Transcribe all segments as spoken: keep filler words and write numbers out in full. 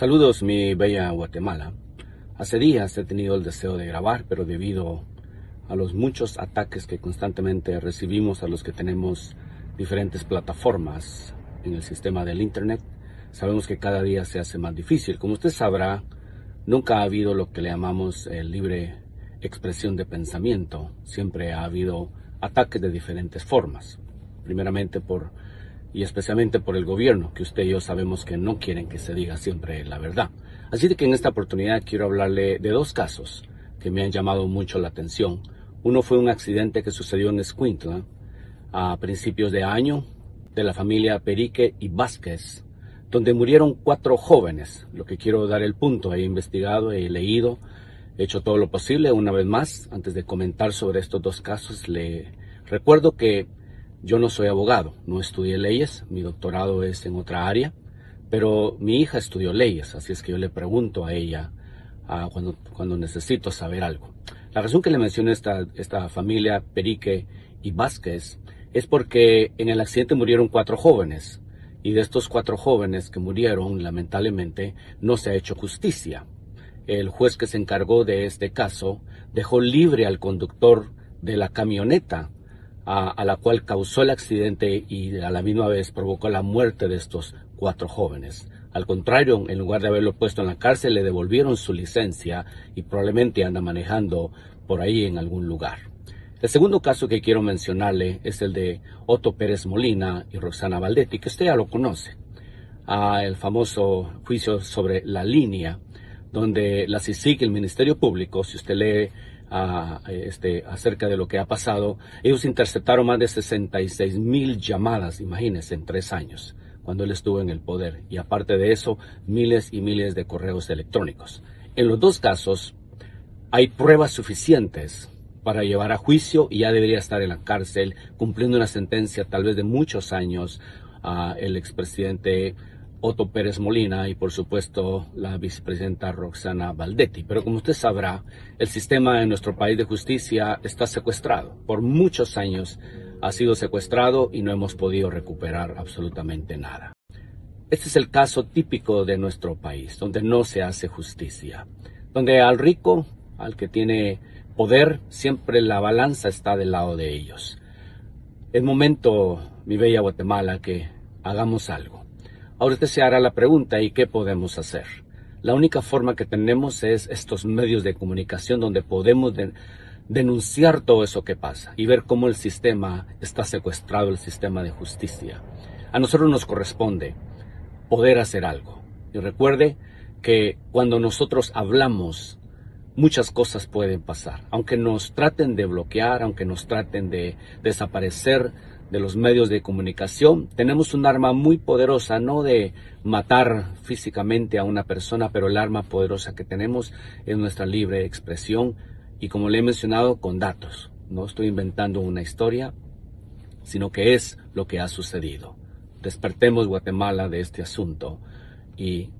Saludos, mi bella Guatemala. Hace días he tenido el deseo de grabar, pero debido a los muchos ataques que constantemente recibimos a los que tenemos diferentes plataformas en el sistema del internet, sabemos que cada día se hace más difícil. Como usted sabrá, nunca ha habido lo que le llamamos eh, libre expresión de pensamiento. Siempre ha habido ataques de diferentes formas, primeramente por y especialmente por el gobierno, que usted y yo sabemos que no quieren que se diga siempre la verdad. Así de que en esta oportunidad quiero hablarle de dos casos que me han llamado mucho la atención. Uno fue un accidente que sucedió en Escuintla a principios de año, de la familia Pirique y Vázquez, donde murieron cuatro jóvenes. Lo que quiero dar el punto, he investigado, he leído, he hecho todo lo posible. Una vez más, antes de comentar sobre estos dos casos, le recuerdo que yo no soy abogado, no estudié leyes, mi doctorado es en otra área, pero mi hija estudió leyes, así es que yo le pregunto a ella uh, cuando, cuando necesito saber algo. La razón que le mencioné esta, esta familia Pirique y Vázquez es porque en el accidente murieron cuatro jóvenes, y de estos cuatro jóvenes que murieron, lamentablemente, no se ha hecho justicia. El juez que se encargó de este caso dejó libre al conductor de la camioneta A, a la cual causó el accidente y a la misma vez provocó la muerte de estos cuatro jóvenes. Al contrario, en lugar de haberlo puesto en la cárcel, le devolvieron su licencia y probablemente anda manejando por ahí en algún lugar. El segundo caso que quiero mencionarle es el de Otto Pérez Molina y Roxana Baldetti, que usted ya lo conoce. Ah, el famoso juicio sobre La Línea, donde la C I C I G, el Ministerio Público, si usted lee A, este, acerca de lo que ha pasado, ellos interceptaron más de sesenta y seis mil llamadas, imagínense, en tres años, cuando él estuvo en el poder, y aparte de eso, miles y miles de correos electrónicos. En los dos casos hay pruebas suficientes para llevar a juicio y ya debería estar en la cárcel cumpliendo una sentencia tal vez de muchos años a el expresidente Otto Pérez Molina y por supuesto la vicepresidenta Roxana Baldetti. Pero como usted sabrá, el sistema en nuestro país de justicia está secuestrado. Por muchos años ha sido secuestrado y no hemos podido recuperar absolutamente nada. Este es el caso típico de nuestro país, donde no se hace justicia, donde al rico, al que tiene poder, siempre la balanza está del lado de ellos. Es momento, mi bella Guatemala, que hagamos algo. Ahora usted se hará la pregunta, ¿y qué podemos hacer? La única forma que tenemos es estos medios de comunicación donde podemos denunciar todo eso que pasa y ver cómo el sistema está secuestrado, el sistema de justicia. A nosotros nos corresponde poder hacer algo. Y recuerde que cuando nosotros hablamos, muchas cosas pueden pasar. Aunque nos traten de bloquear, aunque nos traten de desaparecer de los medios de comunicación, tenemos un arma muy poderosa, no de matar físicamente a una persona, pero el arma poderosa que tenemos es nuestra libre expresión y, como le he mencionado, con datos. No estoy inventando una historia, sino que es lo que ha sucedido. Despertemos Guatemala de este asunto y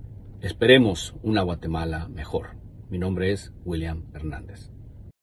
esperemos una Guatemala mejor. Mi nombre es William Hernández.